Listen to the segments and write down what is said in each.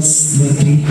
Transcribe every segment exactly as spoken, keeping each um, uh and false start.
Раз, два, три.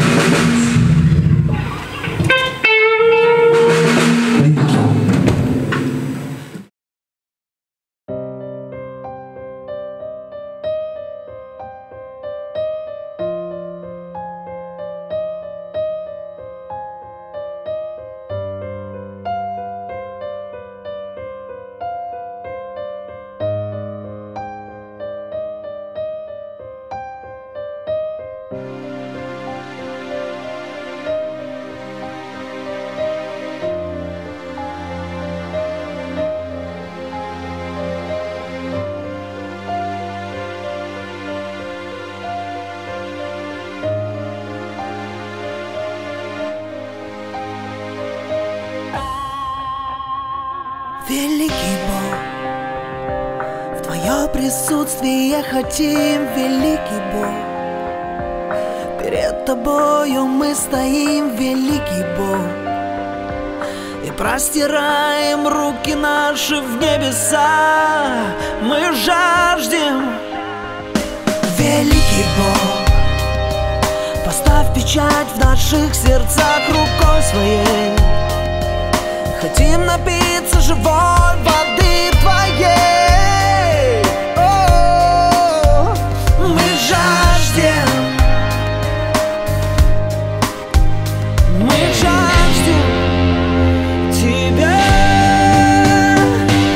Великий Бог, в Твое присутствие хотим, великий Бог. Перед Тобою мы стоим, великий Бог, и простираем руки наши в небеса. Мы жаждем, великий Бог, поставь печать в наших сердцах рукой своей. Хотим напиться живой воды Твоей. О-о-о, мы жаждем, мы жаждем Тебя.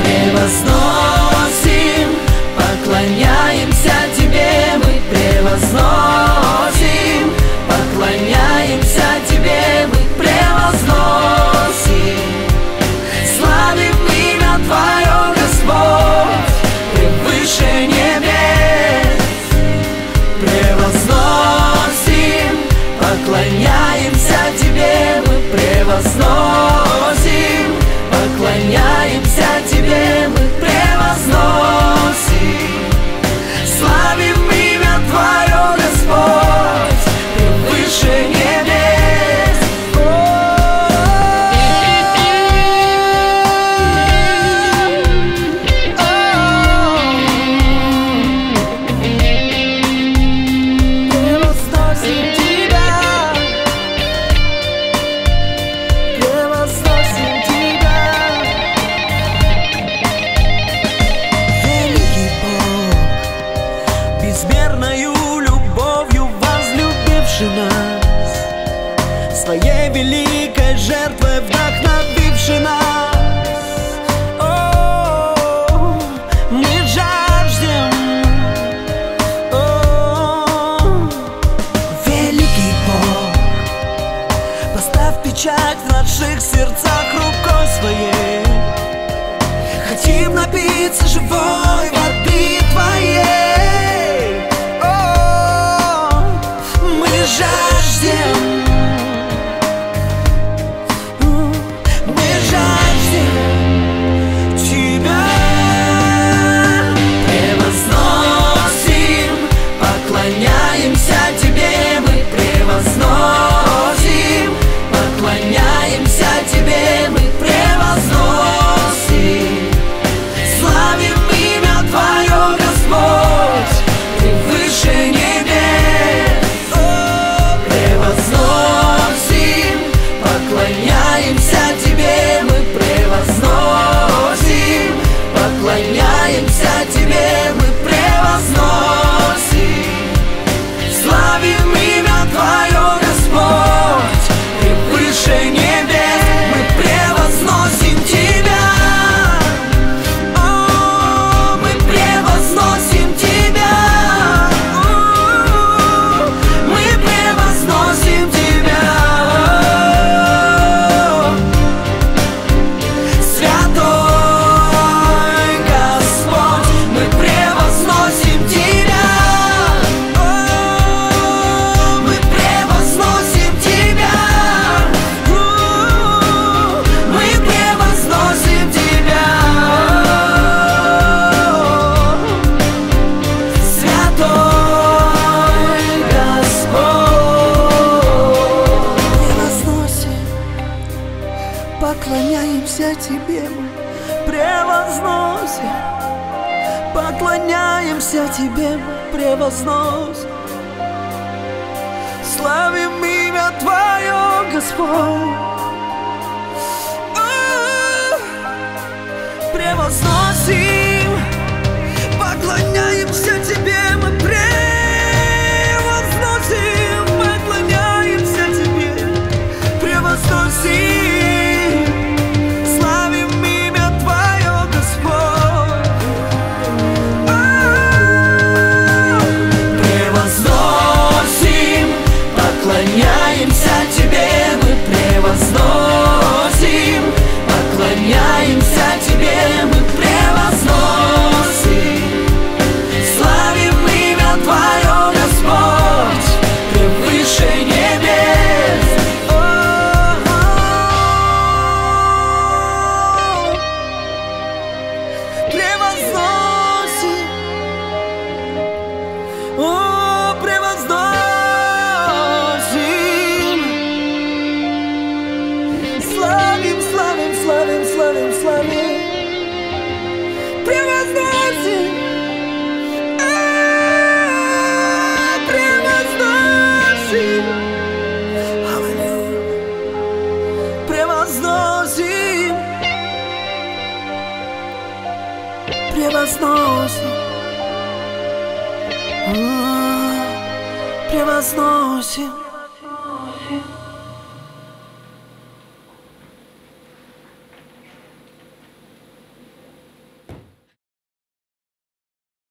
Превозносим, поклоняемся Тебе. Мы превозносим, поклоняемся Тебе. Мы превозносим. Твое, Господь, превыше небес. Превозносим, поклоняемся Тебе. Мы превозносим, поклоняемся Тебе. Мы превозносим, славим имя Твое, Господь, превыше небес. Тебе мы превозносим, славим имя Твое, Господь. О-о-о! Превозносим, поклоняемся Тебе, мы превозносим, поклоняемся Тебе, превозносим. Превозносим, превозносим, превозносим.